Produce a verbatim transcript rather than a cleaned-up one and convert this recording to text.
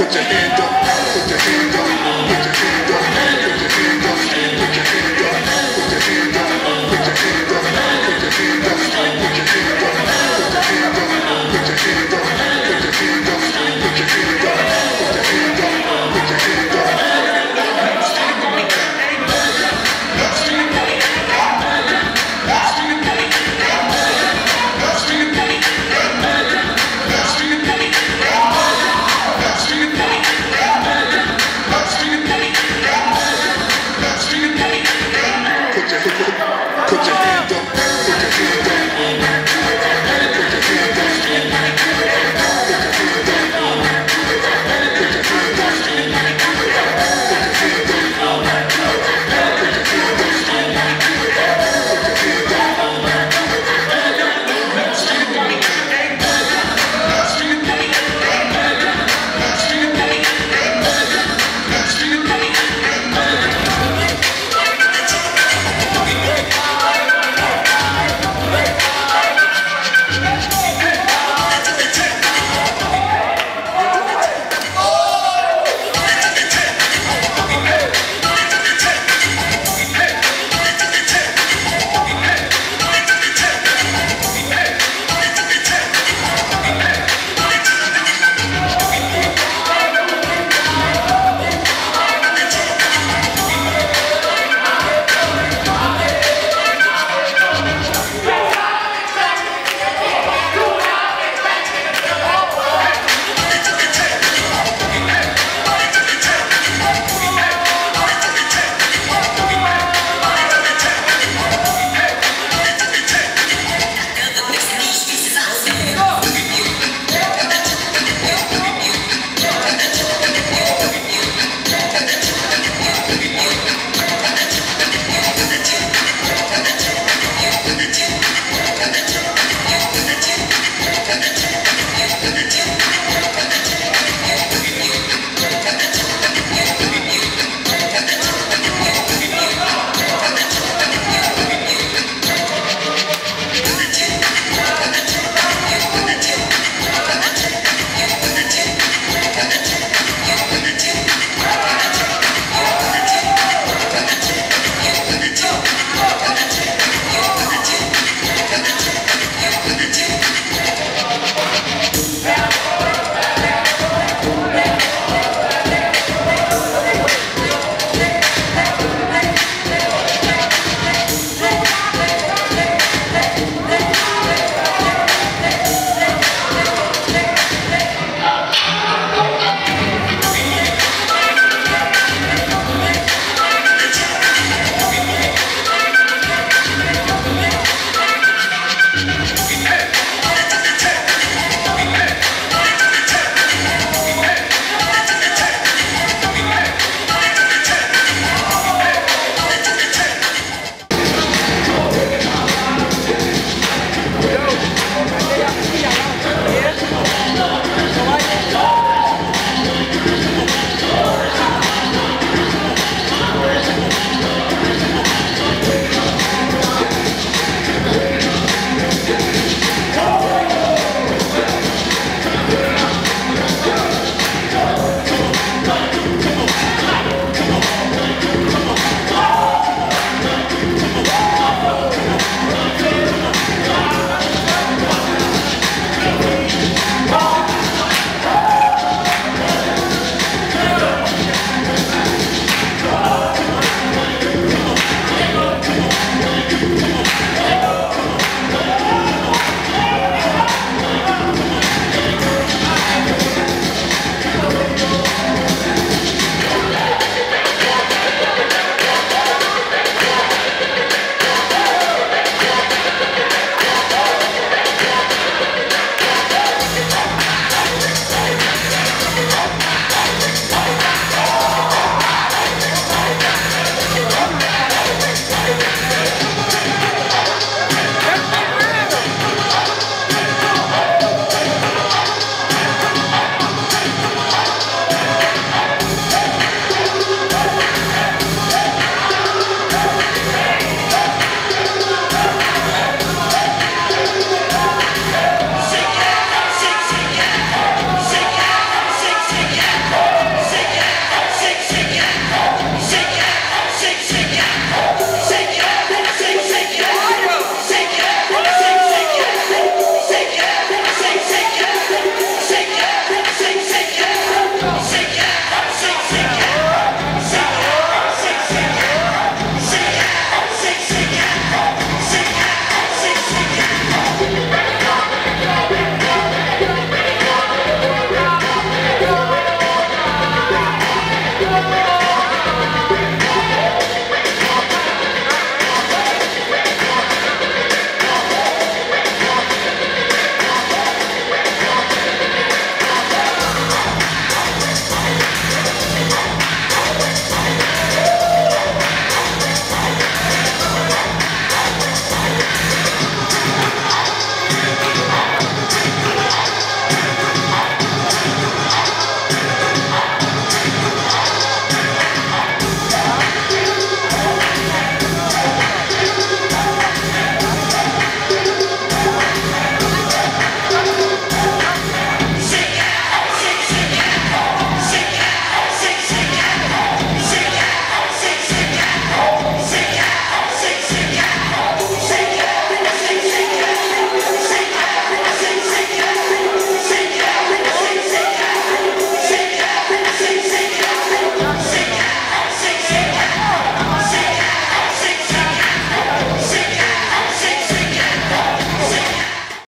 Put your hand up, put your hand up.